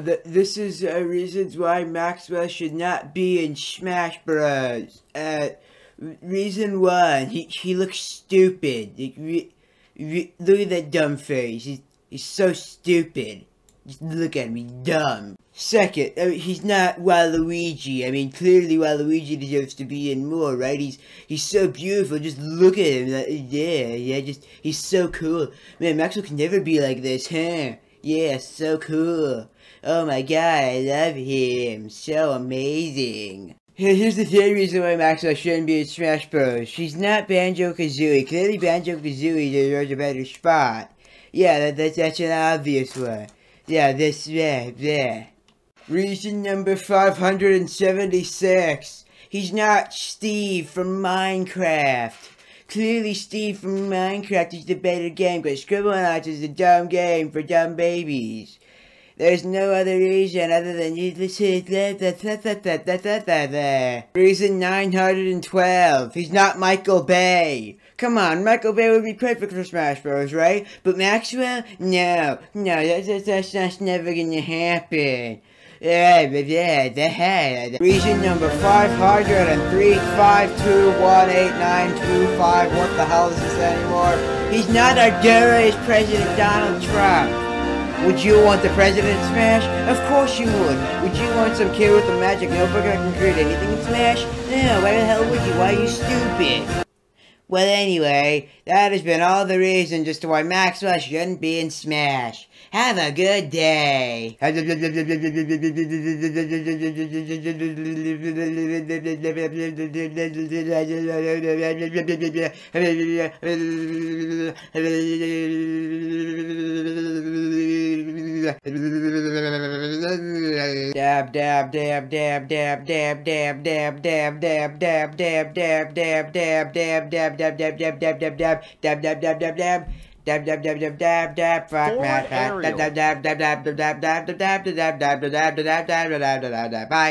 this is reasons why Maxwell should not be in Smash Bros. Reason one, he looks stupid. Like, look at that dumb face. He's so stupid. Just look at me, dumb. Second, he's not Waluigi. I mean, clearly Waluigi deserves to be in more, right? He's so beautiful. Just look at him. Like, yeah. Just he's so cool. Man, Maxwell can never be like this, huh? Yeah, so cool. Oh my god, I love him. So amazing. Here's the third reason why Maxwell shouldn't be in Smash Bros. She's not Banjo Kazooie. Clearly, Banjo Kazooie deserves a better spot. Yeah, that's an obvious one. Yeah, there. Reason number 576. He's not Steve from Minecraft. Clearly, Steve from Minecraft is the better game, because Scribblenauts is a dumb game for dumb babies. There's no other reason other than Reason 912. He's not Michael Bay. Come on, Michael Bay would be perfect for Smash Bros, right? But Maxwell? No, that's never gonna happen. Reason number 503-521-8925. What the hell is this anymore? He's not our dearest President Donald Trump. Would you want the President Smash? Of course you would. Would you want some kid with a magic notebook that can create anything in Smash? No, why the hell would you? Why are you stupid? Well, anyway, that has been all the reasons as to why Maxwell shouldn't be in Smash. Have a good day. Dab. Bye.